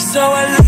So I